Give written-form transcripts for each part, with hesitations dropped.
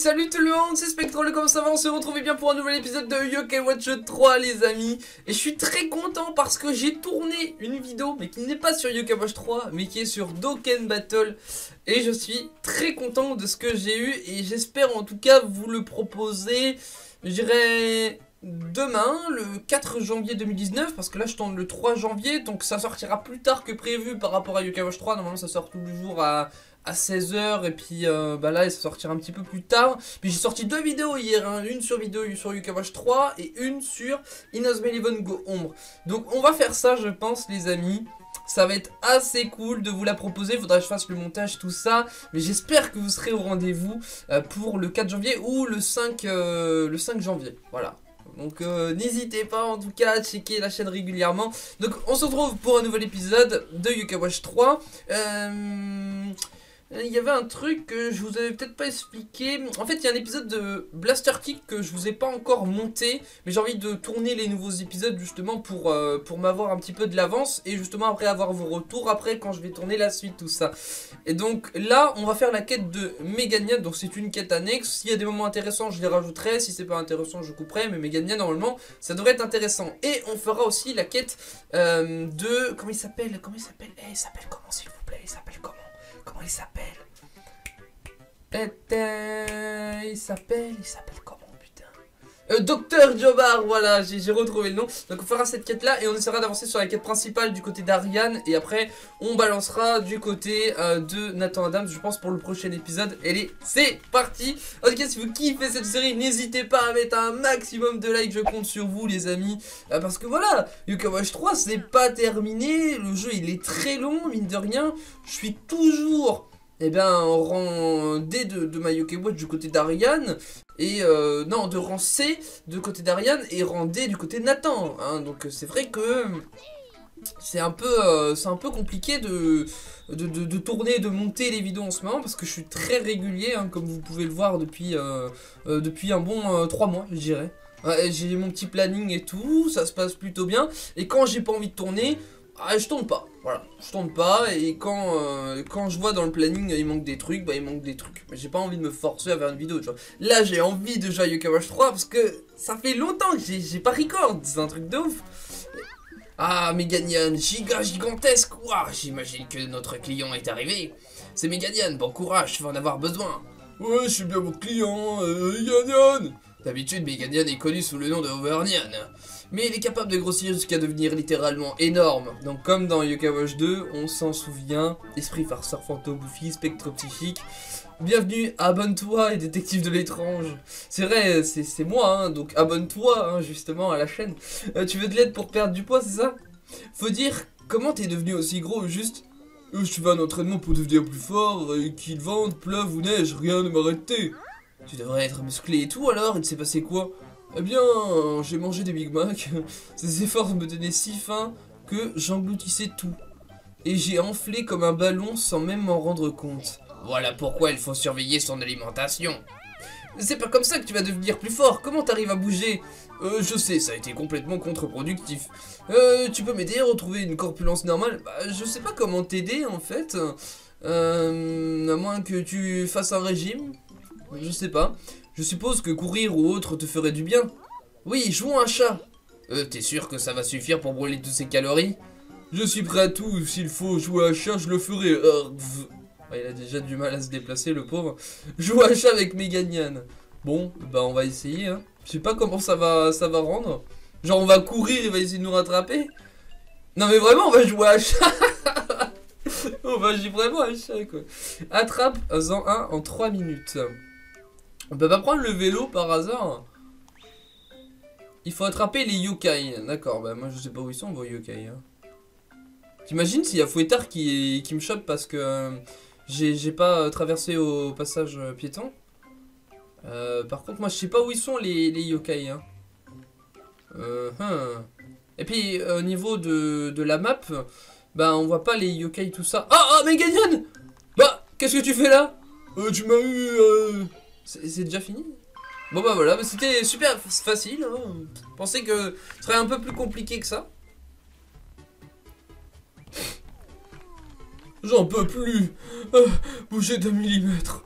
salut tout le monde, c'est Spectrole, comme ça va, on se retrouve bien pour un nouvel épisode de Yo-Kai Watch 3 les amis. Et je suis très content parce que j'ai tourné une vidéo, mais qui n'est pas sur Yo-Kai Watch 3, mais qui est sur Dokken Battle. Et je suis très content de ce que j'ai eu et j'espère en tout cas vous le proposer, je dirais demain, le 4 janvier 2019, parce que là je tourne le 3 janvier, donc ça sortira plus tard que prévu par rapport à Yo-Kai Watch 3, normalement ça sort tous les jours à 16h et puis bah là il se sortira un petit peu plus tard. Mais j'ai sorti deux vidéos hier, hein. Une sur vidéo sur Yo-Kai Watch 3 et une sur Inazuma Eleven Go Ombre. Donc on va faire ça je pense les amis. Ça va être assez cool de vous la proposer, faudra que je fasse le montage, tout ça. Mais j'espère que vous serez au rendez-vous pour le 4 janvier ou le 5 janvier, voilà. Donc n'hésitez pas en tout cas à checker la chaîne régulièrement. Donc on se retrouve pour un nouvel épisode de Yo-Kai Watch 3. Il y avait un truc que je vous avais peut-être pas expliqué. En fait il y a un épisode de Blaster Kick que je vous ai pas encore monté, mais j'ai envie de tourner les nouveaux épisodes justement pour m'avoir un petit peu de l'avance. Et justement après avoir vos retours, après quand je vais tourner la suite, tout ça. Et donc là on va faire la quête de Megania. Donc c'est une quête annexe, s'il y a des moments intéressants je les rajouterai, si c'est pas intéressant je couperai. Mais Megania normalement ça devrait être intéressant. Et on fera aussi la quête de... Comment il s'appelle? Comment il s'appelle? Eh, il s'appelle comment s'il vous plaît? Il s'appelle comment? Comment il s'appelle? Il s'appelle comment putain? Dr Jobard, voilà, j'ai retrouvé le nom. Donc on fera cette quête là et on essaiera d'avancer sur la quête principale du côté d'Ariane. Et après on balancera du côté de Nathan Adams je pense pour le prochain épisode. Allez c'est parti. En tout cas si vous kiffez cette série n'hésitez pas à mettre un maximum de likes, je compte sur vous les amis. Parce que voilà, Yo-Kai Watch 3 c'est pas terminé, le jeu il est très long mine de rien. Je suis toujours... Et eh bien on rang D de ma Yo-Kai Watch du côté d'Ariane. Et non, de rang C du côté d'Ariane et rang D du côté de Nathan, hein. Donc c'est vrai que c'est un peu compliqué de tourner, de monter les vidéos en ce moment. Parce que je suis très régulier, hein, comme vous pouvez le voir depuis, depuis un bon 3 mois je dirais. J'ai mon petit planning et tout, ça se passe plutôt bien. Et quand j'ai pas envie de tourner... Ah, je tourne pas, voilà, je tourne pas et quand je vois dans le planning il manque des trucs, bah il manque des trucs. Mais j'ai pas envie de me forcer à faire une vidéo, tu vois. Là j'ai envie de jouer à Yo-Kai Watch 3 parce que ça fait longtemps que j'ai pas record, c'est un truc de ouf. Ah, Meganian, gigantesque, ouah, j'imagine que notre client est arrivé. C'est Meganian, bon courage, je vais en avoir besoin. Ouais, je suis bien mon client, Meganian. D'habitude, Meganian est connu sous le nom de Overnyan. Mais il est capable de grossir jusqu'à devenir littéralement énorme. Donc comme dans Yo-Kai Watch 2, on s'en souvient, esprit farceur, fantôme, bouffi, spectre psychique. Bienvenue, abonne-toi et détective de l'étrange. C'est vrai, c'est moi, hein, donc abonne-toi hein, justement à la chaîne. Tu veux de l'aide pour perdre du poids, c'est ça? Faut dire, comment t'es devenu aussi gros? Juste, je fais un entraînement pour devenir plus fort, et qu'il vente, pleuve ou neige, rien ne m'arrêtait. Tu devrais être musclé et tout alors, il s'est passé quoi? Eh bien, j'ai mangé des Big Mac, ces efforts me donnaient si faim que j'engloutissais tout. Et j'ai enflé comme un ballon sans même m'en rendre compte. Voilà pourquoi il faut surveiller son alimentation. C'est pas comme ça que tu vas devenir plus fort, comment t'arrives à bouger? Je sais, ça a été complètement contre-productif. Tu peux m'aider à retrouver une corpulence normale? Bah, je sais pas comment t'aider en fait, à moins que tu fasses un régime, je sais pas. Je suppose que courir ou autre te ferait du bien. Oui, jouons un chat. T'es sûr que ça va suffire pour brûler toutes ces calories? Je suis prêt à tout, s'il faut jouer à chat, je le ferai. Il a déjà du mal à se déplacer, le pauvre. Jouer à chat avec Meganian. Bon, bah on va essayer. Hein. Je sais pas comment ça va rendre. Genre on va courir, il va essayer de nous rattraper. Non mais vraiment, on va jouer à chat. On va jouer vraiment à chat, quoi. Attrape en 1 en 3 minutes. On peut pas prendre le vélo par hasard? Il faut attraper les yokai. D'accord, bah moi je sais pas où ils sont vos yokai. Hein. T'imagines s'il y a Fouettard qui me chope parce que j'ai pas traversé au passage piéton. Par contre, moi je sais pas où ils sont les yokai. Hein. Et puis au niveau de la map, bah on voit pas les yokai tout ça. Ah Meganian! Bah qu'est-ce que tu fais là? Tu m'as eu. C'est déjà fini? Bon bah voilà, c'était super facile. Hein. Je pensais que ce serait un peu plus compliqué que ça. J'en peux plus. Bouger d'un millimètre.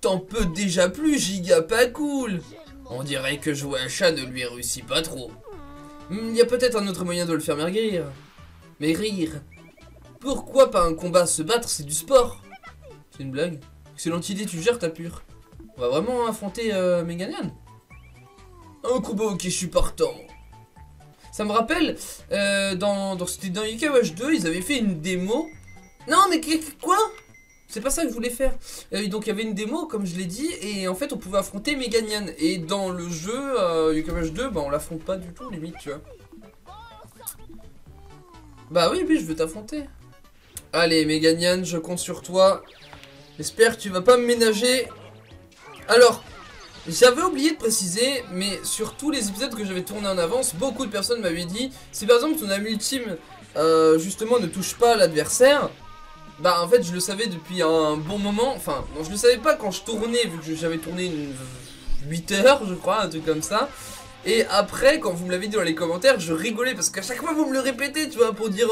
t'en peux déjà plus, giga pas cool. On dirait que jouer à chat ne lui réussit pas trop. Il y a peut-être un autre moyen de le faire maigrir. Maigrir. Pourquoi pas un combat? Se battre, c'est du sport. C'est une blague. Excellente idée, tu gères ta pure. On va vraiment affronter Meganian. Un combat, ok, je suis partant. Ça me rappelle, c'était dans Yo-Kai Watch 2, ils avaient fait une démo. Non mais quoi? C'est pas ça que je voulais faire. Donc il y avait une démo, comme je l'ai dit, et en fait on pouvait affronter Meganian. Et dans le jeu, Yo-Kai Watch 2, bah on l'affronte pas du tout, limite, tu vois. Bah oui, je veux t'affronter. Allez Meganian, je compte sur toi. J'espère que tu vas pas me ménager. Alors, j'avais oublié de préciser, mais sur tous les épisodes que j'avais tournés en avance, beaucoup de personnes m'avaient dit, si par exemple ton âme ultime, justement, ne touche pas l'adversaire, bah en fait je le savais depuis un bon moment, enfin non, je le savais pas quand je tournais, vu que j'avais tourné une 8 heures je crois, un truc comme ça. Et après quand vous me l'avez dit dans les commentaires, je rigolais parce qu'à chaque fois vous me le répétez, tu vois, pour dire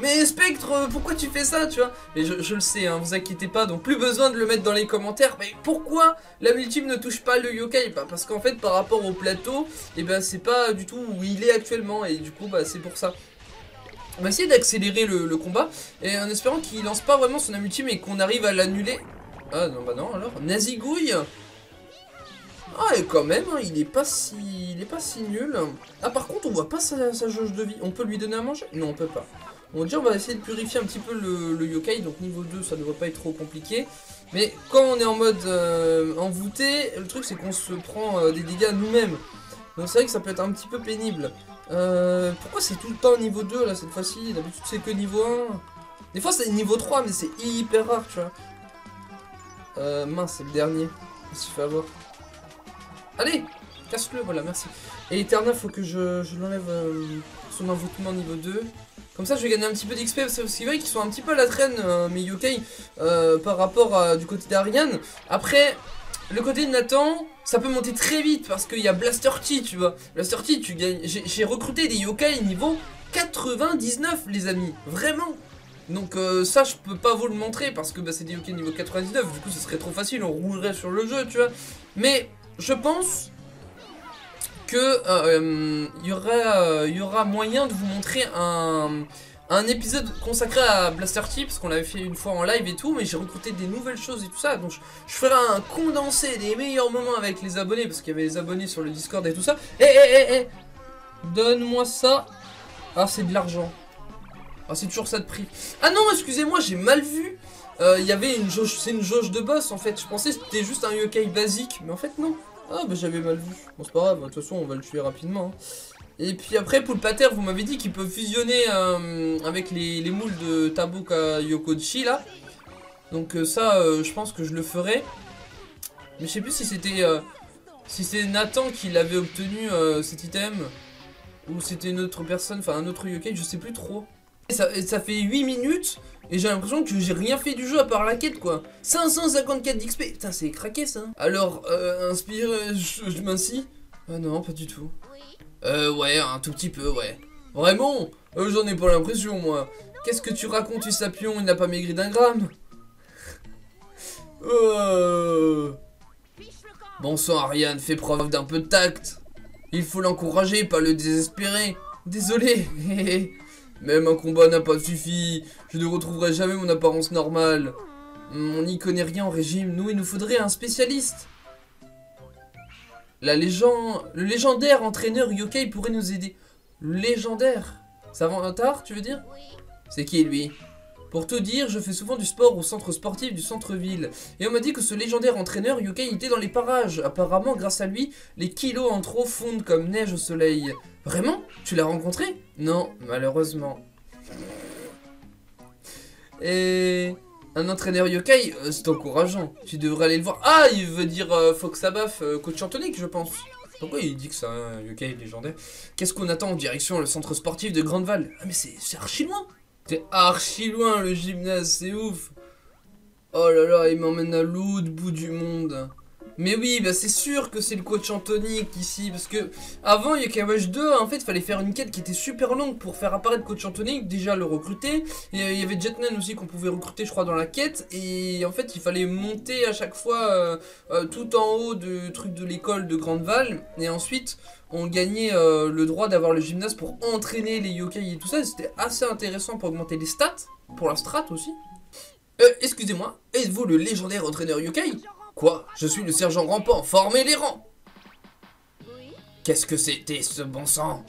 mais Spectre, pourquoi tu fais ça, tu vois. Mais je le sais, hein, vous inquiétez pas, donc plus besoin de le mettre dans les commentaires. Mais pourquoi la ultime ne touche pas le yokai? Parce qu'en fait par rapport au plateau, et ben c'est pas du tout où il est actuellement, et du coup bah c'est pour ça. On va essayer d'accélérer le combat, et en espérant qu'il lance pas vraiment son âme ultime et qu'on arrive à l'annuler. Ah non, bah non, alors Nazigouille. Ah et quand même, hein, il est pas si nul. Ah par contre on voit pas sa jauge de vie. On peut lui donner à manger? Non on peut pas. On va dire, on va essayer de purifier un petit peu le yokai. Donc niveau 2 ça devrait pas être trop compliqué. Mais quand on est en mode envoûté, le truc c'est qu'on se prend des dégâts nous-mêmes. Donc c'est vrai que ça peut être un petit peu pénible. Pourquoi c'est tout le temps niveau 2 là cette fois-ci? D'habitude c'est que niveau 1. Des fois c'est niveau 3 mais c'est hyper rare, tu vois. Mince, c'est le dernier. Qu'est-ce qu'il faut avoir? Allez, casse-le, voilà, merci. Et Eterna, faut que je l'enlève son envoûtement niveau 2. Comme ça je vais gagner un petit peu d'XP, parce que c'est vrai qu'ils sont un petit peu à la traîne mes yokai par rapport à, du côté d'Ariane. Après le côté de Nathan, ça peut monter très vite parce qu'il y a Blaster T, tu vois. Blaster T, tu gagnes. J'ai recruté des yokai niveau 99, les amis. Vraiment. Donc ça, je peux pas vous le montrer parce que bah, c'est des yokai niveau 99. Du coup, ce serait trop facile, on roulerait sur le jeu, tu vois. Mais je pense que y aura moyen de vous montrer un épisode consacré à Blaster T, parce qu'on l'avait fait une fois en live et tout, mais j'ai recruté des nouvelles choses et tout ça, donc je ferai un condensé des meilleurs moments avec les abonnés, parce qu'il y avait les abonnés sur le Discord et tout ça. Eh, donne-moi ça. Ah, c'est de l'argent. Ah, c'est toujours ça de prix. Ah non, excusez-moi, j'ai mal vu. Il y avait une jauge, c'est une jauge de boss en fait, je pensais que c'était juste un yokai basique, mais en fait non. Ah, bah j'avais mal vu. Bon, c'est pas grave, de toute façon, on va le tuer rapidement, hein. Et puis après, Poulpater, vous m'avez dit qu'il peut fusionner avec les moules de Tabuka Yokochi, là. Donc ça, je pense que je le ferai. Mais je sais plus si c'était... si c'est Nathan qui l'avait obtenu, cet item. Ou c'était une autre personne, enfin un autre yokai, je sais plus trop. Et ça fait 8 minutes, et j'ai l'impression que j'ai rien fait du jeu à part la quête, quoi. 554 d'XP, putain, c'est craqué, ça. Alors, inspiré, je m'insis. Ah non, pas du tout. Ouais, un tout petit peu, ouais. Vraiment, j'en ai pas l'impression, moi. Qu'est-ce que tu racontes, Usapyon? Il n'a pas maigri d'un gramme. Bon sang, Ariane, fais preuve d'un peu de tact. Il faut l'encourager, pas le désespérer. Désolé. Même un combat n'a pas suffi. Je ne retrouverai jamais mon apparence normale. On n'y connaît rien en régime. Nous, il nous faudrait un spécialiste. Le légendaire entraîneur yokai pourrait nous aider. Le légendaire? Savantard, tu veux dire? C'est qui lui? Pour tout dire, je fais souvent du sport au centre sportif du centre-ville. Et on m'a dit que ce légendaire entraîneur yokai était dans les parages. Apparemment, grâce à lui, les kilos en trop fondent comme neige au soleil. Vraiment? Tu l'as rencontré? Non, malheureusement. Et... un entraîneur yokai, c'est encourageant. Tu devrais aller le voir. Ah, il veut dire faut que ça baffe, Coach Antonic, je pense. Pourquoi il dit que c'est un yokai légendaire? Qu'est-ce qu'on attend en direction le centre sportif de Grande Vallée? Ah, mais c'est archi loin. C'est archi loin le gymnase, c'est ouf. Oh là là, il m'emmène à l'autre bout du monde. Mais oui, bah c'est sûr que c'est le coach Antonic ici, parce que avant Yo-Kai Watch 2, en fait, il fallait faire une quête qui était super longue pour faire apparaître coach Antonic, déjà le recruter. Il y avait Jetman aussi qu'on pouvait recruter, je crois, dans la quête. Et en fait, il fallait monter à chaque fois tout en haut de trucs de l'école de Grande Vallée. Et ensuite, on gagnait le droit d'avoir le gymnase pour entraîner les yokai et tout ça. C'était assez intéressant pour augmenter les stats, pour la strat aussi. Excusez-moi, êtes-vous le légendaire entraîneur yokai ? Quoi ? Je suis le sergent rampant, formez les rangs. Qu'est-ce que c'était ce bon sang?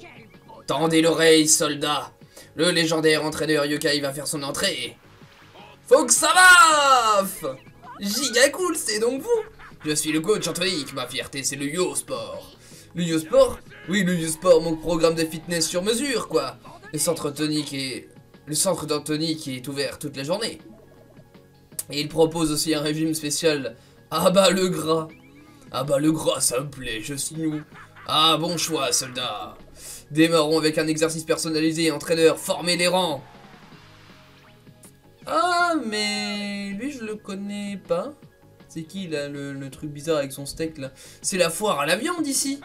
Tendez l'oreille, soldat. Le légendaire entraîneur yokai va faire son entrée. Faut que ça baffe. Giga cool, c'est donc vous? Je suis le coach Antonic, ma fierté c'est le YoSport. Le YoSport? Oui, le YoSport, mon programme de fitness sur mesure, quoi. Le centre d'Antonic est ouvert toute la journée. Et il propose aussi un régime spécial. Ah bah le gras. Ah bah le gras, ça me plaît, je signe où? Ah bon choix, soldat. Démarrons avec un exercice personnalisé, entraîneur, formez les rangs. Ah mais lui je le connais pas. C'est qui là le truc bizarre avec son steak là? C'est la foire à la viande ici.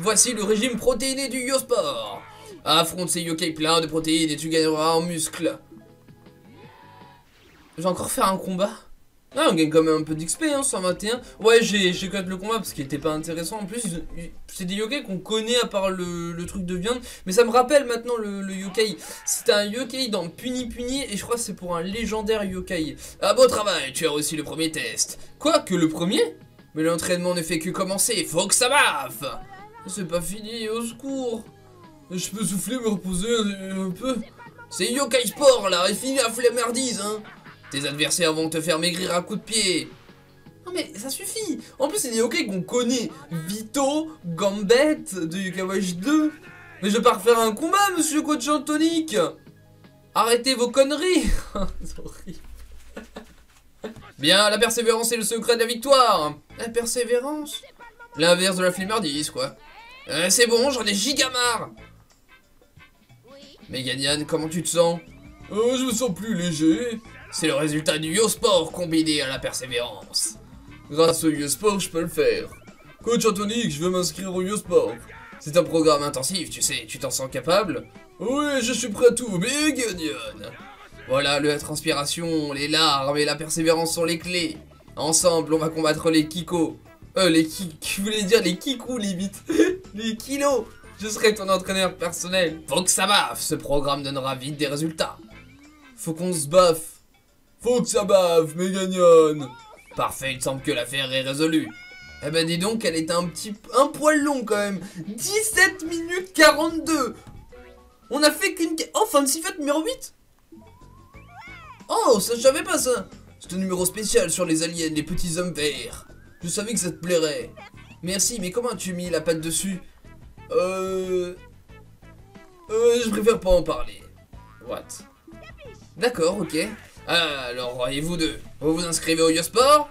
Voici le régime protéiné du YoSport. Affronte ces yokai pleins de protéines et tu gagneras en muscles. J'ai encore fait un combat. Ah, on gagne quand même un peu d'XP, hein, 121. Ouais, j'ai cut le combat parce qu'il était pas intéressant. En plus, c'est des yokai qu'on connaît à part le truc de viande. Mais ça me rappelle maintenant le yokai. C'était un yokai dans Puni Puni et je crois que c'est pour un légendaire yokai. Ah, beau travail, tu as aussi le premier test. Quoi, que le premier? Mais l'entraînement ne fait que commencer, faut que ça baffe. C'est pas fini, au secours. Je peux souffler, me reposer un peu. C'est yokai sport là, et fini la flemmardise, hein. Tes adversaires vont te faire maigrir à coups de pied. Non mais ça suffit. En plus c'est des yokai qu'on connaît. Vito, Gambette de Yo-Kai Watch 2. Mais je pars faire un combat, monsieur coach Antonic. Arrêtez vos conneries. C'est horrible. Bien, la persévérance est le secret de la victoire. La persévérance? L'inverse de la flemmardise quoi. C'est bon, j'en ai giga marre. Meganian, comment tu te sens? Je me sens plus léger. C'est le résultat du YoSport combiné à la persévérance. Grâce au YoSport, je peux le faire. Coach Antonic, je veux m'inscrire au YoSport. C'est un programme intensif, tu sais, tu t'en sens capable? Oui, je suis prêt à tout, mais Meganian. Voilà, la transpiration, les larmes et la persévérance sont les clés. Ensemble, on va combattre les kikos. Je voulais dire les kikous, limite. Les kilos. Je serai ton entraîneur personnel. Faut que ça baffe, ce programme donnera vite des résultats. Faut qu'on se baffe. Faut que ça bave, Meganian. Parfait, il semble que l'affaire est résolue. Eh ben dis donc, elle est un poil long quand même. 17 minutes 42. On a fait qu'une... Oh, Fancyvat numéro 8. Oh, ça je savais pas ça. C'est un numéro spécial sur les aliens, les petits hommes verts. Je savais que ça te plairait. Merci, mais comment as-tu mis la patte dessus? Je préfère pas en parler. What? D'accord, ok. Alors, et vous deux, vous vous inscrivez au YoSport?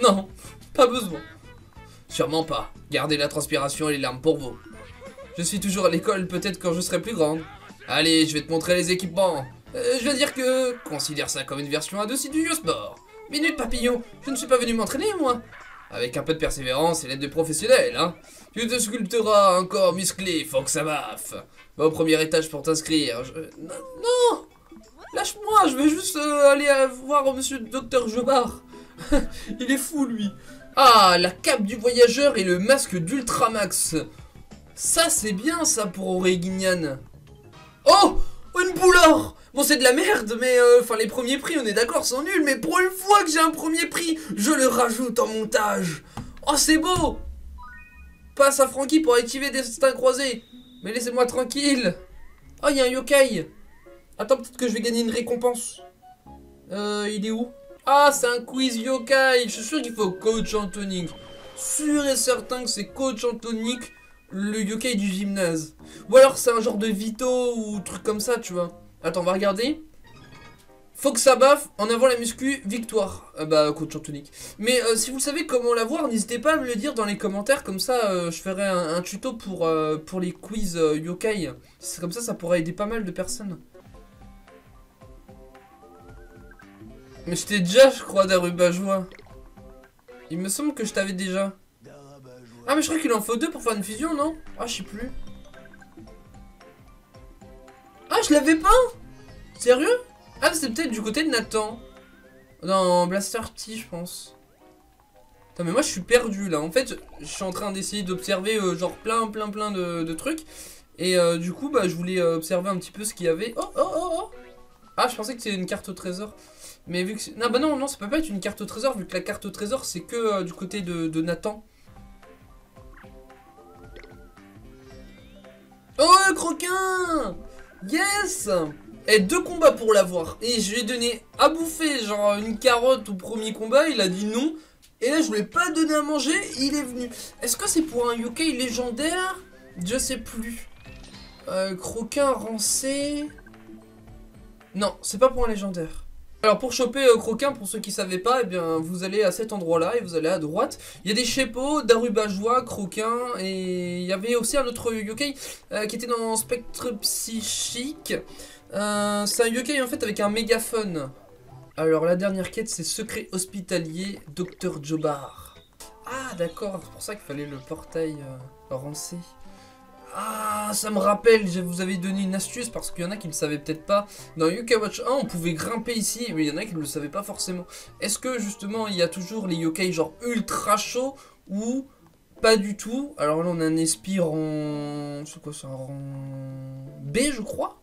Non, pas besoin. Sûrement pas. Gardez la transpiration et les larmes pour vous. Je suis toujours à l'école, peut-être quand je serai plus grande. Allez, je vais te montrer les équipements. Je veux dire que... Considère ça comme une version adoucie du YoSport. Minute papillon, je ne suis pas venu m'entraîner, moi. Avec un peu de persévérance et l'aide de professionnels, hein. Tu te sculpteras un corps musclé, faut que ça baffe. Va au premier étage pour t'inscrire. Non! Lâche-moi, je vais juste aller voir monsieur Dr Jobard. Il est fou, lui. Ah, la cape du voyageur et le masque d'Ultramax. Ça, c'est bien, ça, pour Originian. Oh, une boule or. Bon, c'est de la merde, mais... Enfin, les premiers prix, on est d'accord, sont nuls. Mais pour une fois que j'ai un premier prix, je le rajoute en montage. Oh, c'est beau. Passe à Frankie pour activer des destins croisés. Mais laissez-moi tranquille. Oh, il y a un yokai. Attends, peut-être que je vais gagner une récompense. Il est où? Ah, c'est un quiz yokai. Je suis sûr qu'il faut coach Antonic. Sûr et certain que c'est coach Antonic, le yokai du gymnase. Ou alors c'est un genre de Vito ou truc comme ça, tu vois. Attends, on va regarder. Faut que ça baffe. En avant la muscu, victoire. Coach Antonic. Mais si vous savez comment la voir, n'hésitez pas à me le dire dans les commentaires. Comme ça, je ferai un tuto pour les quiz yokai. Comme ça, ça pourrait aider pas mal de personnes. Mais c'était déjà, je crois, Daruba Joie. Il me semble que je t'avais déjà. Ah mais je crois qu'il en faut deux pour faire une fusion, non? Ah je sais plus. Ah je l'avais pas? Sérieux? Ah c'est peut-être du côté de Nathan. Dans Blaster T je pense. Attends mais moi je suis perdu là. En fait je suis en train d'essayer d'observer genre plein de trucs. Et du coup bah je voulais observer un petit peu ce qu'il y avait. Oh. Ah je pensais que c'était une carte au trésor. Mais vu que non bah non ça peut pas être une carte au trésor. Vu que la carte au trésor c'est que du côté de Nathan. Oh, Croquin! Yes! Et deux combats pour l'avoir. Et je lui ai donné à bouffer, genre une carotte au premier combat. Il a dit non. Et là, je lui ai pas donné à manger. Il est venu. Est-ce que c'est pour un yokai légendaire? Je sais plus. Croquin rancé. Non, c'est pas pour un légendaire. Alors pour choper Croquin, pour ceux qui savaient pas, eh bien vous allez à cet endroit-là et vous allez à droite. Il y a des Sheppo, Daruba Joie, Croquin et il y avait aussi un autre yokai qui était dans spectre psychique. C'est un yokai en fait avec un mégaphone. Alors la dernière quête c'est secret hospitalier Dr Jobard. Ah d'accord, c'est pour ça qu'il fallait le portail rancé. Ah, ça me rappelle, je vous avais donné une astuce parce qu'il y en a qui ne le savaient peut-être pas. Dans Yo-Kai Watch 1, on pouvait grimper ici, mais il y en a qui ne le savaient pas forcément. Est-ce que justement, il y a toujours les yokai genre ultra chauds ou pas du tout? Alors là, on a un espire en... C'est quoi, c'est un rang... B, je crois?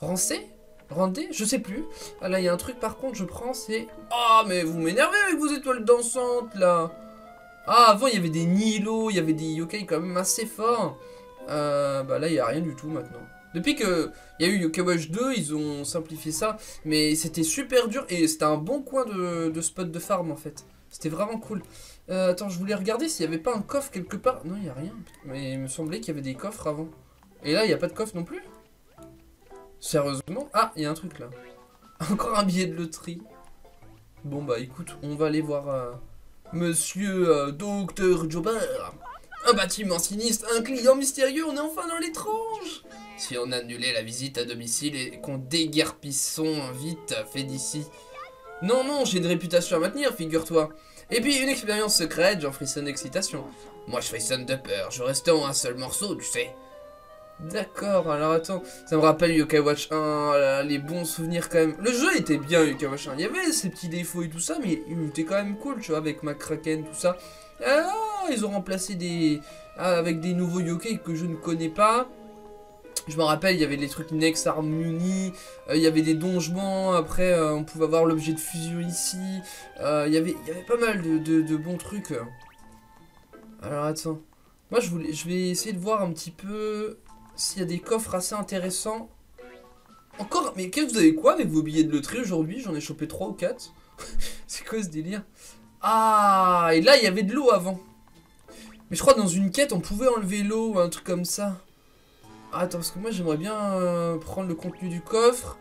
Rang C? Rang D? Je sais plus. Ah là, il y a un truc par contre, je prends, c'est... Ah, oh, mais vous m'énervez avec vos étoiles dansantes, là. Ah, avant il y avait des Nilo, il y avait des yokai quand même assez forts. Bah là il n'y a rien du tout maintenant. Depuis qu'il y a eu Yo-Kai Watch 2, ils ont simplifié ça. Mais c'était super dur et c'était un bon coin de spot de farm en fait. C'était vraiment cool. Attends, je voulais regarder s'il n'y avait pas un coffre quelque part. Non, il n'y a rien. Mais il me semblait qu'il y avait des coffres avant. Et là, il n'y a pas de coffre non plus? Sérieusement? Ah, il y a un truc là. Encore un billet de loterie. Bon bah écoute, on va aller voir... Monsieur Dr Jobard. Un bâtiment sinistre, un client mystérieux, on est enfin dans l'étrange. Si on annulait la visite à domicile et qu'on déguerpissons vite, fait d'ici. Non, j'ai une réputation à maintenir, figure-toi. Et puis une expérience secrète, j'en frissonne d'excitation. Moi je frissonne de peur, je reste en un seul morceau, tu sais. D'accord, alors attends, ça me rappelle Yo-Kai Watch 1, là, les bons souvenirs quand même. Le jeu était bien Yo-Kai Watch 1, il y avait ses petits défauts et tout ça, mais il était quand même cool, tu vois, avec McCracken, tout ça. Ah, ils ont remplacé des... Ah, avec des nouveaux yokai que je ne connais pas. Je me rappelle, il y avait les trucs Nex Harmony, il y avait des donjons, après on pouvait avoir l'objet de fusion ici. Il y avait pas mal de bons trucs. Alors attends, moi je vais essayer de voir un petit peu... S'il y a des coffres assez intéressants. Encore, mais qu'est-ce que vous avez quoi avec vos billets de loterie aujourd'hui? J'en ai chopé 3 ou 4. C'est quoi ce délire? Ah, et là il y avait de l'eau avant. Mais je crois que dans une quête on pouvait enlever l'eau ou un truc comme ça. Ah, attends, parce que moi j'aimerais bien prendre le contenu du coffre.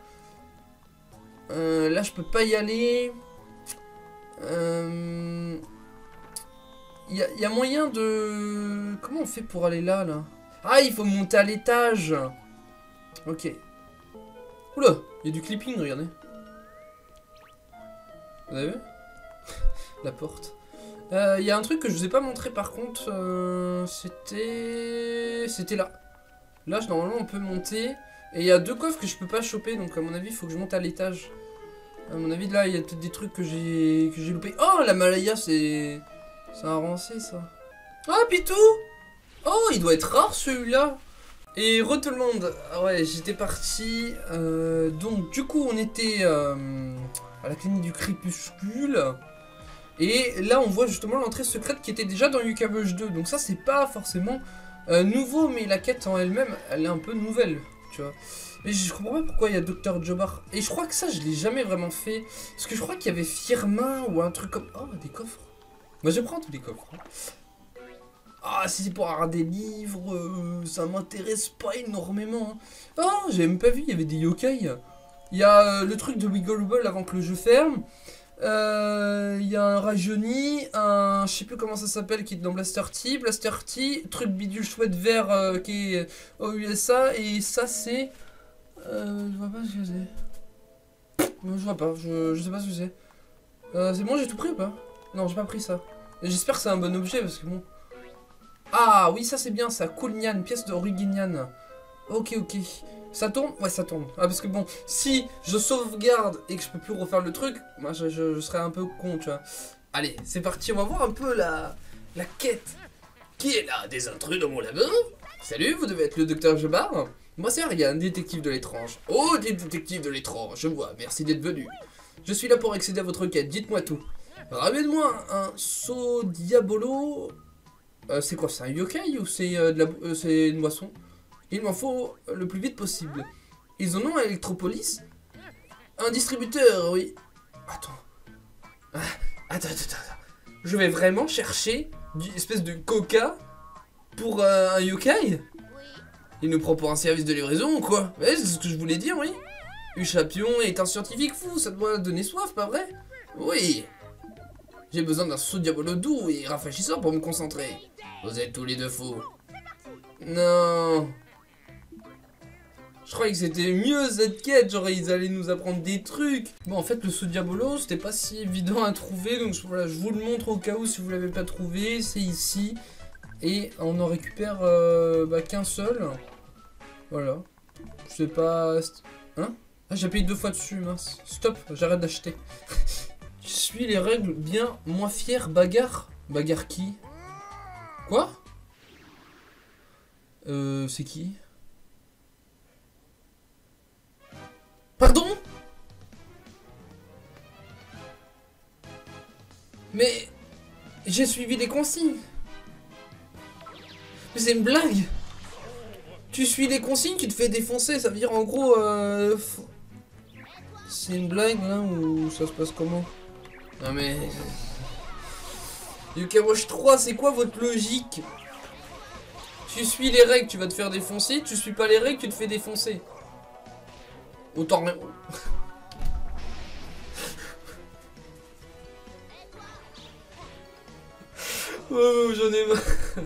Là je peux pas y aller. Il y a moyen de... Comment on fait pour aller là? Ah, il faut monter à l'étage. Ok. Oula, il y a du clipping, regardez. Vous avez vu? La porte. Il y a un truc que je vous ai pas montré par contre. C'était là. Là, normalement, on peut monter. Et il y a deux coffres que je peux pas choper. Donc, à mon avis, il faut que je monte à l'étage. À mon avis, là, il y a peut-être des trucs que j'ai loupé. Oh, la Malaya, c'est un rancé, ça. Ah, Pitou! Oh, il doit être rare celui-là. Et re tout le monde. Ouais, j'étais parti. Donc du coup, on était à la clinique du crépuscule. Et là, on voit justement l'entrée secrète qui était déjà dans Yo-Kai Watch 2. Donc ça, c'est pas forcément nouveau, mais la quête en elle-même, elle est un peu nouvelle, tu vois. Mais je comprends pas pourquoi il y a Dr Jobard. Et je crois que ça, je l'ai jamais vraiment fait. Parce que je crois qu'il y avait Firmin ou un truc comme... Oh, des coffres. Moi, je prends tous les coffres. Hein. Ah, si c'est pour avoir des livres, ça m'intéresse pas énormément. Hein. Oh, j'ai même pas vu, il y avait des yokai. Il y a le truc de Wiggle Bubble avant que le jeu ferme. Il y a un Ragioni, un... Je sais plus comment ça s'appelle, qui est dans Blaster T, truc bidule chouette vert qui est aux USA. Et ça, c'est... je vois pas ce que c'est. Je vois pas, je sais pas ce que c'est. C'est bon, j'ai tout pris ou pas? Non, j'ai pas pris ça. J'espère que c'est un bon objet parce que bon. Ah oui, ça c'est bien ça. Coolnian, pièce de Originian. Ok, ok. Ça tourne? Ouais, ça tourne. Ah, parce que bon, si je sauvegarde et que je peux plus refaire le truc, moi je serais un peu con, tu vois. Allez, c'est parti, on va voir un peu la quête. Qui est là? Des intrus dans mon labeur? Salut, vous devez être le docteur Jobard? Moi c'est Ariane, détective de l'étrange. Oh, des détectives de l'étrange, je vois, merci d'être venu. Je suis là pour accéder à votre quête, dites-moi tout. Ramène-moi un Sous-Diabolo. C'est quoi, c'est un yokai ou c'est une boisson? Il m'en faut le plus vite possible. Ils en ont à Electropolis? Un distributeur, oui. Attends. Ah, attends. Je vais vraiment chercher une espèce de coca pour un yokai? Il nous prend pour un service de livraison ou quoi? Ouais, c'est ce que je voulais dire, oui. Usapyon est un scientifique fou, ça doit donner soif, pas vrai? Oui. J'ai besoin d'un Sous-Diabolo doux et rafraîchissant pour me concentrer. Vous êtes tous les deux fous. Non. Je croyais que c'était mieux cette quête, genre ils allaient nous apprendre des trucs. Bon, en fait, le Sous-Diabolo, c'était pas si évident à trouver, donc voilà, je vous le montre au cas où si vous l'avez pas trouvé, c'est ici. Et on en récupère qu'un seul. Voilà. Je sais pas... Hein? Ah, j'ai payé 2 fois dessus, mince. Stop, j'arrête d'acheter. Je suis les règles bien moins fier. Bagarre. Bagarre qui? Quoi? C'est qui? Pardon? Mais... j'ai suivi les consignes. Mais c'est une blague. Tu suis les consignes, tu te fais défoncer. Ça veut dire en gros... C'est une blague là ou ça se passe comment? Non mais... Yo-Kai Watch 3, c'est quoi votre logique? Tu suis les règles, tu vas te faire défoncer. Tu suis pas les règles, tu te fais défoncer. Autant même... Oh, j'en ai marre.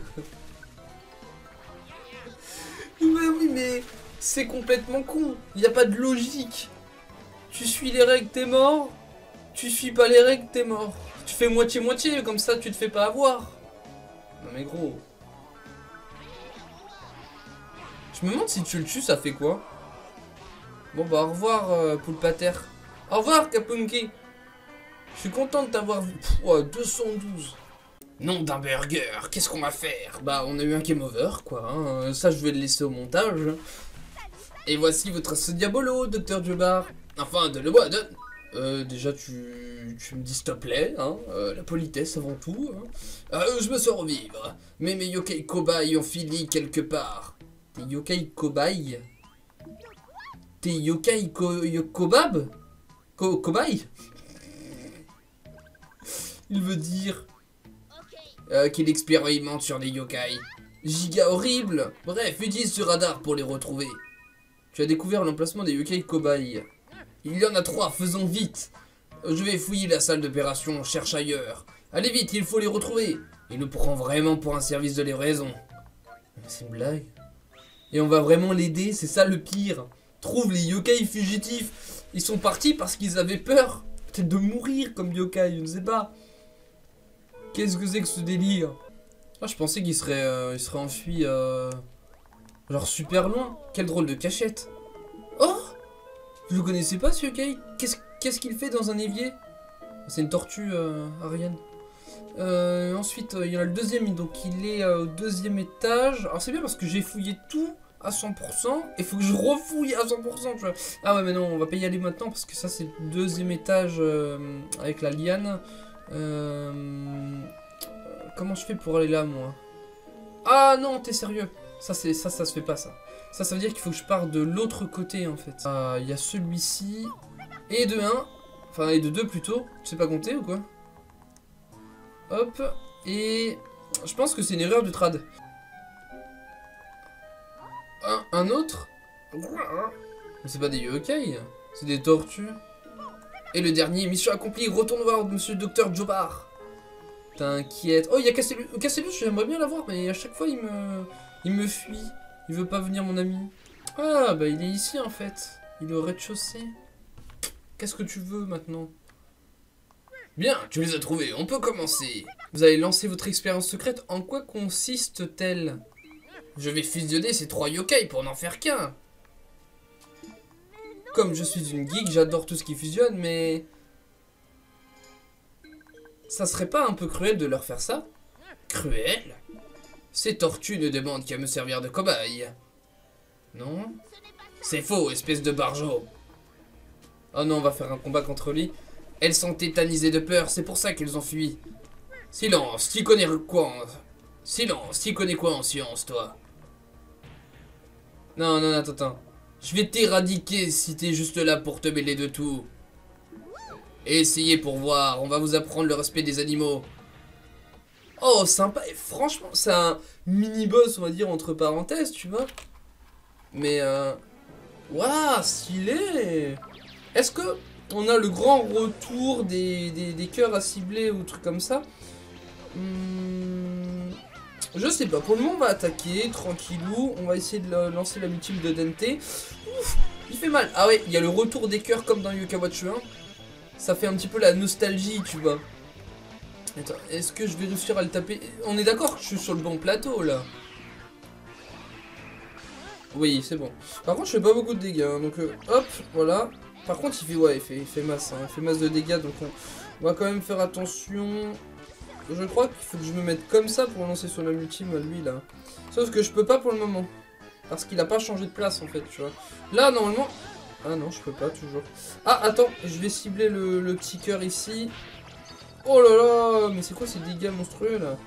Bah oui, mais c'est complètement con. Il n'y a pas de logique. Tu suis les règles, t'es mort. Tu suis pas les règles, t'es mort. Tu fais moitié-moitié, comme ça tu te fais pas avoir. Non mais gros. Je me demande si tu le tues, ça fait quoi? Bon bah au revoir Poulpater. Au revoir Kapunki. Je suis content de t'avoir vu. Pff, ouais, 212. Nom d'un burger, qu'est-ce qu'on va faire? Bah on a eu un game over quoi, hein. Ça je vais le laisser au montage. Et voici votre Sous-Diabolo, Dr Jobard. Enfin, donne-le-moi, donne. Déjà, tu me dis s'il te plaît, hein, la politesse avant tout. Hein. Je me sens revivre, mais mes yokai cobayes ont fini quelque part. Tes yokai cobayes? Tes yokai kobab? Cobayes? Il veut dire qu'il expérimente sur les yokai. Giga horrible. Bref, utilise ce radar pour les retrouver. Tu as découvert l'emplacement des yokai cobayes. Il y en a 3, faisons vite. Je vais fouiller la salle d'opération, cherche ailleurs. Allez vite, il faut les retrouver. Il nous prend vraiment pour un service de livraison. C'est une blague. Et on va vraiment l'aider, c'est ça le pire. Trouve les yokai fugitifs. Ils sont partis parce qu'ils avaient peur. Peut-être de mourir comme yokai, je ne sais pas. Qu'est-ce que c'est que ce délire? Ah, je pensais qu'il serait, enfui genre super loin. Quel drôle de cachette. Oh! Je le connaissais pas ce yokai. Qu'est-ce qu'il fait dans un évier? C'est une tortue, Ariane. Ensuite, il y en a le deuxième, donc il est au deuxième étage. Alors c'est bien parce que j'ai fouillé tout à 100%, et faut que je refouille à 100%, tu vois. Ah ouais, mais non, on va pas y aller maintenant, parce que ça c'est le deuxième étage avec la liane. Comment je fais pour aller là, moi? Ah non, t'es sérieux? Ça se fait pas, ça. Ça veut dire qu'il faut que je parte de l'autre côté, en fait. Ah, il y a celui-ci. Et de 1. Enfin, et de 2 plutôt. Tu sais pas compter ou quoi? Hop. Et... je pense que c'est une erreur du trad. Un autre? C'est pas des yokai. C'est des tortues. Et le dernier, mission accomplie. Retourne voir monsieur le docteur Jobard. T'inquiète. Oh, il y a Casselus. Casselus, j'aimerais bien l'avoir, mais à chaque fois, il me fuit. Il veut pas venir mon ami. Ah bah il est ici en fait. Il est au rez-de-chaussée. Qu'est-ce que tu veux maintenant? Bien, tu les as trouvés, on peut commencer. Vous allez lancer votre expérience secrète, en quoi consiste-t-elle? Je vais fusionner ces trois yokai pour n'en faire qu'un. Comme je suis une geek, j'adore tout ce qui fusionne, mais... ça serait pas un peu cruel de leur faire ça? Cruel? Ces tortues ne demandent qu'à me servir de cobaye. Non? C'est faux, espèce de barjo. Oh non, on va faire un combat contre lui. Elles sont tétanisées de peur, c'est pour ça qu'elles ont fui. Silence, tu connais quoi en... silence, tu connais quoi en science, toi? Non, non, attends, attends. Je vais t'éradiquer si t'es juste là pour te mêler de tout. Essayez pour voir, on va vous apprendre le respect des animaux. Oh, sympa, et franchement, c'est un mini-boss, on va dire, entre parenthèses, tu vois. Mais, waouh, stylé. Est-ce que on a le grand retour des cœurs à cibler ou trucs comme ça? Je sais pas, pour le moment on va attaquer, tranquillou, on va essayer de lancer la multiple de Dante. Ouf, il fait mal. Ah ouais, il y a le retour des cœurs comme dans Yo-Kai Watch 1. Ça fait un petit peu la nostalgie, tu vois. Attends, est-ce que je vais réussir à le taper? On est d'accord que je suis sur le bon plateau, là. Oui, c'est bon. Par contre, je fais pas beaucoup de dégâts, hein, donc hop, voilà. Par contre, il fait, ouais, il fait masse, hein, il fait masse de dégâts, donc on va quand même faire attention. Je crois qu'il faut que je me mette comme ça pour lancer sur la ultime, lui, là. Sauf que je peux pas pour le moment. Parce qu'il a pas changé de place, en fait, tu vois. Là, normalement... ah non, je peux pas, toujours. Ah, attends, je vais cibler le petit cœur ici. Oh là là, mais c'est quoi ces dégâts monstrueux, là?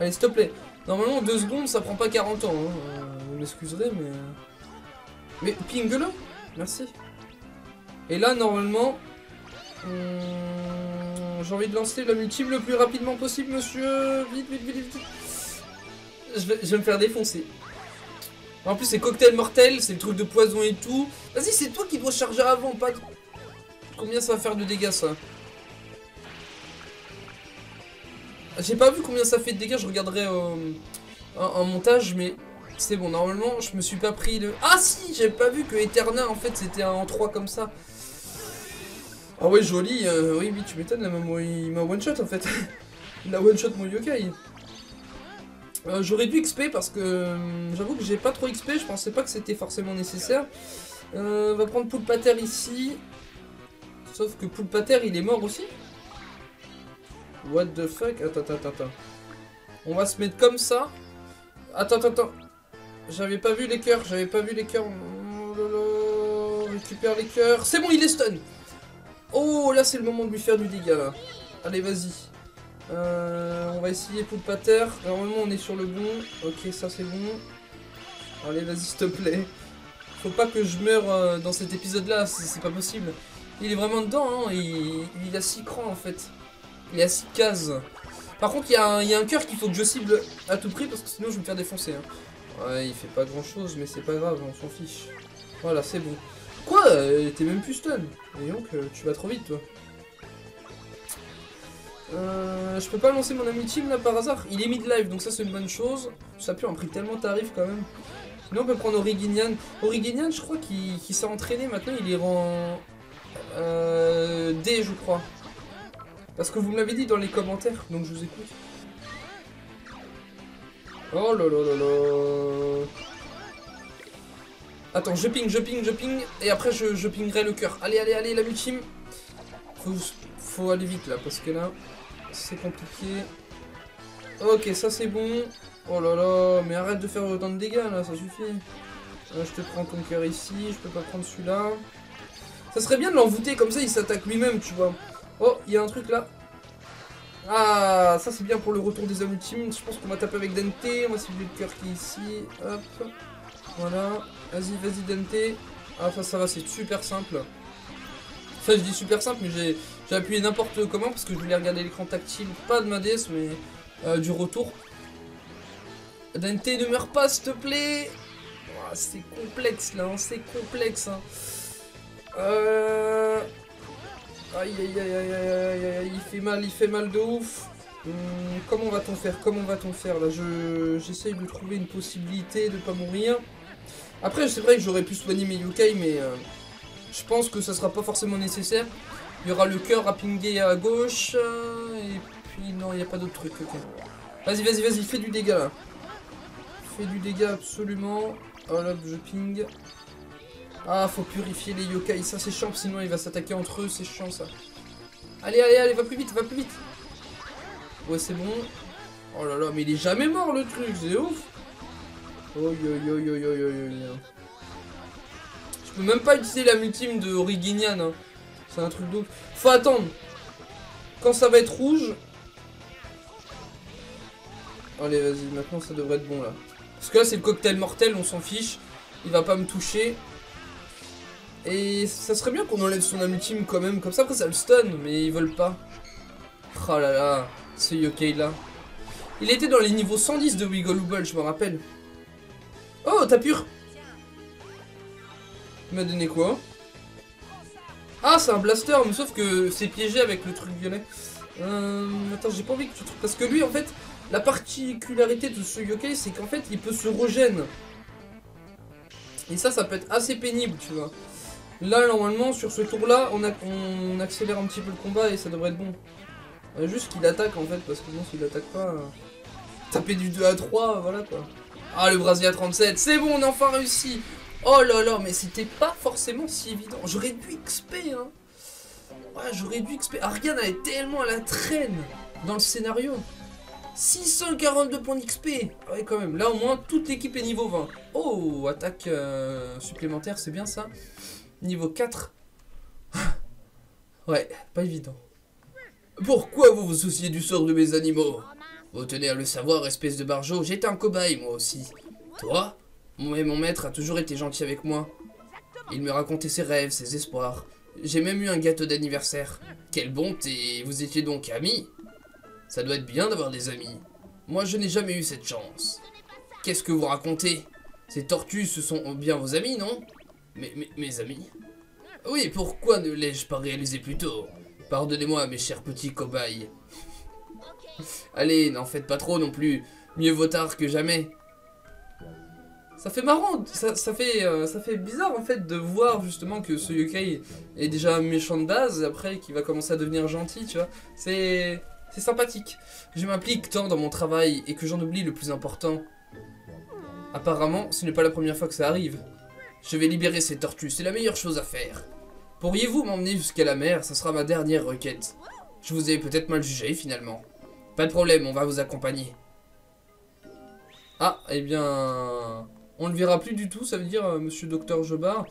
Allez, s'il te plaît. Normalement, 2 secondes, ça prend pas 40 ans. Hein. Vous m'excuserez, mais... mais pingue-le. Merci. Et là, normalement... j'ai envie de lancer la multiple le plus rapidement possible, monsieur. Vite, vite, vite, vite. Je vais me faire défoncer. En plus, c'est cocktail mortel, c'est le truc de poison et tout. Vas-y, c'est toi qui dois charger avant, pas... combien ça va faire de dégâts, ça? J'ai pas vu combien ça fait de dégâts, je regarderai en montage, mais c'est bon. Normalement, je me suis pas pris de... ah si, j'ai pas vu que Eterna, en fait, c'était un en 3 comme ça. Ah ouais, joli, oui, oui, tu m'étonnes, il m'a one-shot, en fait. Il a one-shot mon yokai. J'aurais dû XP parce que j'avoue que j'ai pas trop XP, je pensais pas que c'était forcément nécessaire. On va prendre Poulpater ici. Sauf que Poulpater, il est mort aussi. What the fuck? Attends, attends, attends. On va se mettre comme ça. Attends, attends, attends. J'avais pas vu les cœurs, j'avais pas vu les cœurs. Oh là là, on récupère les cœurs. C'est bon, il est stun. Oh, là, c'est le moment de lui faire du dégât, là. Allez, vas-y. On va essayer Poulpater. Normalement, on est sur le bon. Ok, ça, c'est bon. Allez, vas-y, s'il te plaît. Faut pas que je meure dans cet épisode-là. C'est pas possible. Il est vraiment dedans, hein. Il a 6 crans, en fait. Il a 6 cases. Par contre, il y a un cœur qu'il faut que je cible à tout prix, parce que sinon, je vais me faire défoncer. Hein. Ouais, il fait pas grand-chose, mais c'est pas grave. On s'en fiche. Voilà, c'est bon. Quoi? T'es même plus stun. Et donc, tu vas trop vite, toi. Je peux pas lancer mon ami team là par hasard. Il est mid-life, donc ça c'est une bonne chose. Ça pue un prix tellement tarif quand même. Sinon, on peut prendre Originian. Originian, je crois qu'il s'est entraîné maintenant. Il est rang D, je crois. Parce que vous me l'avez dit dans les commentaires, donc je vous écoute. Oh là là là là. Attends, je ping, et après je pingerai le cœur. Allez, allez, allez, la ultime. Faut aller vite là, parce que là, c'est compliqué. Ok, ça c'est bon. Oh là là, mais arrête de faire autant de dégâts là, ça suffit. Là, je te prends ton cœur ici, je peux pas prendre celui-là. Ça serait bien de l'envoûter, comme ça il s'attaque lui-même, tu vois. Oh, il y a un truc là. Ah, ça c'est bien pour le retour des hommes ultimes. Je pense qu'on va taper avec Dante, on va cibler le cœur qui est ici. Hop, voilà. Vas-y, vas-y, Dante. Ah, ça va, c'est super simple. Enfin, je dis super simple, mais j'ai appuyé n'importe comment parce que je voulais regarder l'écran tactile. Pas de ma DS, mais du retour. Dante, ne meurs pas, s'il te plaît. Oh, c'est complexe, là. Hein, c'est complexe. Hein. Aïe, aïe, aïe, aïe, aïe, aïe, aïe. Il fait mal de ouf. Comment va-t-on faire? Comment va-t-on faire? Là, j'essaye de trouver une possibilité de pas mourir. Après, c'est vrai que j'aurais pu soigner mes yokai, mais je pense que ça sera pas forcément nécessaire. Il y aura le cœur à pinguer à gauche. Et puis non, il n'y a pas d'autre truc. Ok. Vas-y, vas-y, vas-y, fais du dégât là. Fais du dégât absolument. Oh là, je ping. Ah, faut purifier les yokai. Ça, c'est chiant, sinon il va s'attaquer entre eux. C'est chiant ça. Allez, allez, allez, va plus vite, va plus vite. Ouais, c'est bon. Oh là là, mais il est jamais mort le truc, c'est ouf. Oh yo yo yo yo yo yo yo. Je peux même pas utiliser la ultime de Originian. Hein. C'est un truc d'ouf. Faut attendre. Quand ça va être rouge. Allez, vas-y, maintenant ça devrait être bon là. Parce que là, c'est le cocktail mortel, on s'en fiche. Il va pas me toucher. Et ça serait bien qu'on enlève son âme ultime quand même. Comme ça, après ça le stun, mais ils veulent pas. Oh là là, ce yokai là. Il était dans les niveaux 110 de Wiggle Bubble, je me rappelle. Oh, t'as pur. Il m'a donné quoi? Ah, c'est un blaster, mais sauf que c'est piégé avec le truc violet. Attends, j'ai pas envie que tu... Parce que lui, en fait, la particularité de ce yokai, c'est qu'en fait, il peut se régénérer. Et ça, ça peut être assez pénible, tu vois. Là, normalement, sur ce tour-là, on accélère un petit peu le combat et ça devrait être bon. Juste qu'il attaque, en fait, parce que bon, s'il attaque pas... Taper du 2 à 3, voilà, quoi. Ah, le brasier à 37, c'est bon, on a enfin réussi. Oh là là, mais c'était pas forcément si évident. J'aurais dû XP, hein. Ouais, j'aurais dû XP. Ariane est tellement à la traîne dans le scénario. 642 points d'XP. Ouais, quand même. Là, au moins, toute l'équipe est niveau 20. Oh, attaque supplémentaire, c'est bien ça. Niveau 4. Ouais, pas évident. Pourquoi vous vous souciez du sort de mes animaux? Vous tenez à le savoir, espèce de barjo, j'étais un cobaye, moi aussi. Toi? Mais mon maître a toujours été gentil avec moi. Il me racontait ses rêves, ses espoirs. J'ai même eu un gâteau d'anniversaire. Quelle bonté, vous étiez donc amis? Ça doit être bien d'avoir des amis. Moi, je n'ai jamais eu cette chance. Qu'est-ce que vous racontez? Ces tortues, ce sont bien vos amis, non? Mes amis? Oui, pourquoi ne l'ai-je pas réalisé plus tôt? Pardonnez-moi, mes chers petits cobayes. Allez, n'en faites pas trop non plus. Mieux vaut tard que jamais. Ça fait marrant, ça fait bizarre en fait de voir justement que ce yokai est déjà un méchant de base et après qu'il va commencer à devenir gentil, tu vois. C'est sympathique. Je m'implique tant dans mon travail et que j'en oublie le plus important. Apparemment, ce n'est pas la première fois que ça arrive. Je vais libérer ces tortues, c'est la meilleure chose à faire. Pourriez-vous m'emmener jusqu'à la mer? Ça sera ma dernière requête. Je vous ai peut-être mal jugé finalement. Pas de problème, on va vous accompagner. Ah, eh bien... On ne le verra plus du tout, ça veut dire monsieur Dr Jobard.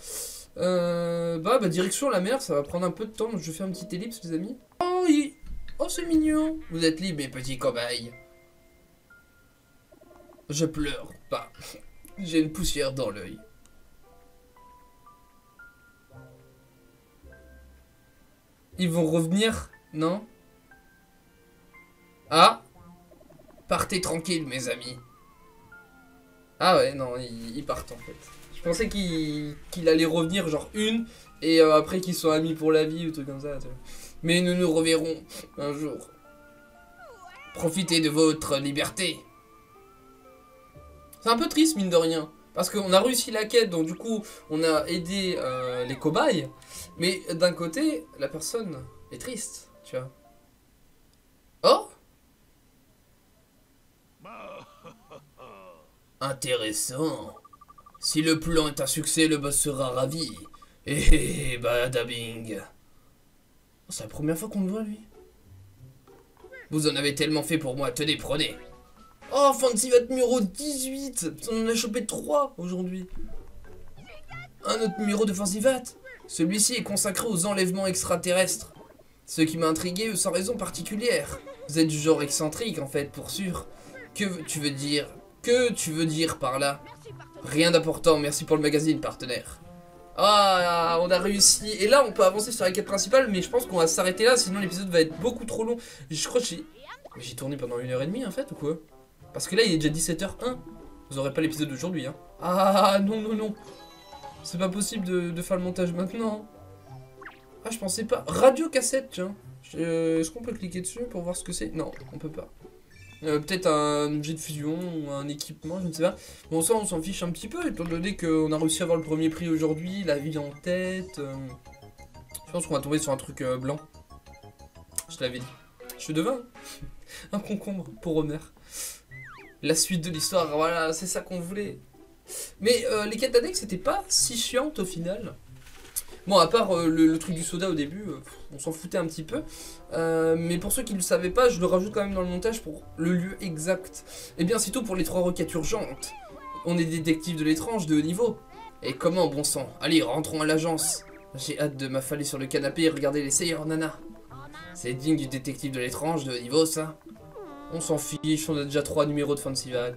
Bah, direction la mer, ça va prendre un peu de temps. Je fais un petit ellipse, les amis. Oh, oui. Oh, c'est mignon. Vous êtes libres, mes petits cobayes. Je pleure pas. J'ai une poussière dans l'œil. Ils vont revenir, non? Ah, partez tranquille, mes amis. Ah ouais, non, ils partent en fait. Je pensais qu'il allait revenir genre une, et après qu'ils soient amis pour la vie ou truc comme ça. Mais nous nous reverrons un jour. Profitez de votre liberté. C'est un peu triste, mine de rien. Parce qu'on a réussi la quête, donc du coup, on a aidé les cobayes. Mais d'un côté, la personne est triste, tu vois. Oh! Intéressant. Si le plan est un succès, le boss sera ravi. Et badabing. C'est la première fois qu'on le voit, lui. Vous en avez tellement fait pour moi, tenez, prenez. Oh, Fancyvat numéro 18. On en a chopé 3 aujourd'hui. Un autre numéro de Fancyvat. Celui-ci est consacré aux enlèvements extraterrestres. Ce qui m'a intrigué sans raison particulière. Vous êtes du genre excentrique, en fait, pour sûr. Que tu veux dire par là? Rien d'important, merci pour le magazine, partenaire. Ah, on a réussi. Et là, on peut avancer sur la quête principale, mais je pense qu'on va s'arrêter là, sinon l'épisode va être beaucoup trop long. Je crois que j'ai tourné pendant 1h30, en fait, ou quoi? Parce que là, il est déjà 17h01. Vous n'aurez pas l'épisode d'aujourd'hui, hein. Ah, non, non, non. C'est pas possible de faire le montage maintenant. Ah, je pensais pas. Radio cassette, tiens. Est-ce qu'on peut cliquer dessus pour voir ce que c'est? Non, on peut pas. Peut-être un objet de fusion ou un équipement, je ne sais pas. Bon, ça, on s'en fiche un petit peu, étant donné qu'on a réussi à avoir le premier prix aujourd'hui, la ville en tête. Je pense qu'on va tomber sur un truc blanc. Je te l'avais dit. Je suis devin. Un concombre pour Homer. La suite de l'histoire, voilà, c'est ça qu'on voulait. Mais les quêtes d'annexe, c'était pas si chiante au final. Bon, à part le truc du soda au début, on s'en foutait un petit peu. Mais pour ceux qui ne le savaient pas, je le rajoute quand même dans le montage pour le lieu exact. Et bien, c'est tout pour les 3 requêtes urgentes. On est détective de l'étrange de haut niveau. Et comment, bon sang? Allez, rentrons à l'agence. J'ai hâte de m'affaler sur le canapé et regarder les Seigneurs Nana. C'est digne du détective de l'étrange de haut niveau, ça. On s'en fiche, on a déjà 3 numéros de Fancyvat.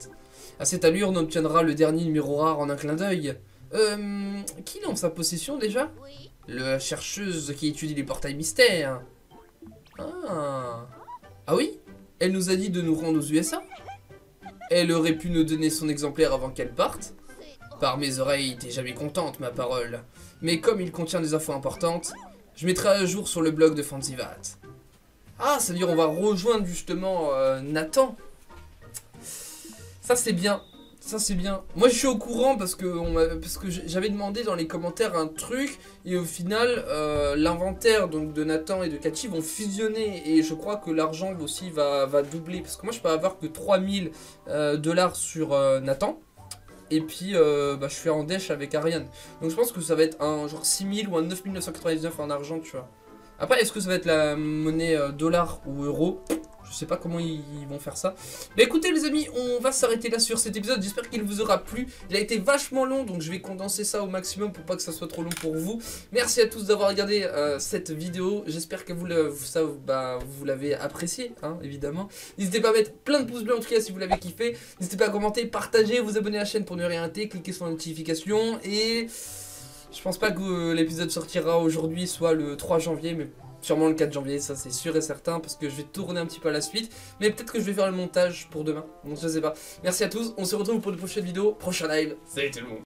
À cette allure, on obtiendra le dernier numéro rare en un clin d'œil. Qui l'a en sa possession déjà? La chercheuse qui étudie les portails mystères. Ah. Ah oui? Elle nous a dit de nous rendre aux USA? Elle aurait pu nous donner son exemplaire avant qu'elle parte? Par mes oreilles, t'es jamais contente, ma parole. Mais comme il contient des infos importantes, je mettrai à jour sur le blog de Fancyvat. Ah, c'est-à-dire on va rejoindre justement Nathan. Ça c'est bien. Ça c'est bien. Moi je suis au courant parce que j'avais demandé dans les commentaires un truc et au final l'inventaire donc de Nathan et de Kachi vont fusionner et je crois que l'argent aussi va doubler parce que moi je peux avoir que 3000 $ sur Nathan et puis je suis en dèche avec Ariane. Donc je pense que ça va être un genre 6000 ou un 9999 en argent, tu vois. Après est-ce que ça va être la monnaie dollar ou euro? Je sais pas comment ils vont faire ça. Mais écoutez les amis, on va s'arrêter là sur cet épisode. J'espère qu'il vous aura plu. Il a été vachement long, donc je vais condenser ça au maximum pour pas que ça soit trop long pour vous. Merci à tous d'avoir regardé cette vidéo. J'espère que vous l'avez apprécié, hein, évidemment. N'hésitez pas à mettre plein de pouces bleus en tout cas si vous l'avez kiffé. N'hésitez pas à commenter, partager, vous abonner à la chaîne pour ne rien rater. Cliquez sur la notification et... Je pense pas que l'épisode sortira aujourd'hui, soit le 3 janvier, mais... Sûrement le 4 janvier, ça c'est sûr et certain, parce que je vais tourner un petit peu à la suite. Mais peut-être que je vais faire le montage pour demain, donc je sais pas. Merci à tous, on se retrouve pour de prochaines vidéos, prochain live. Salut tout le monde.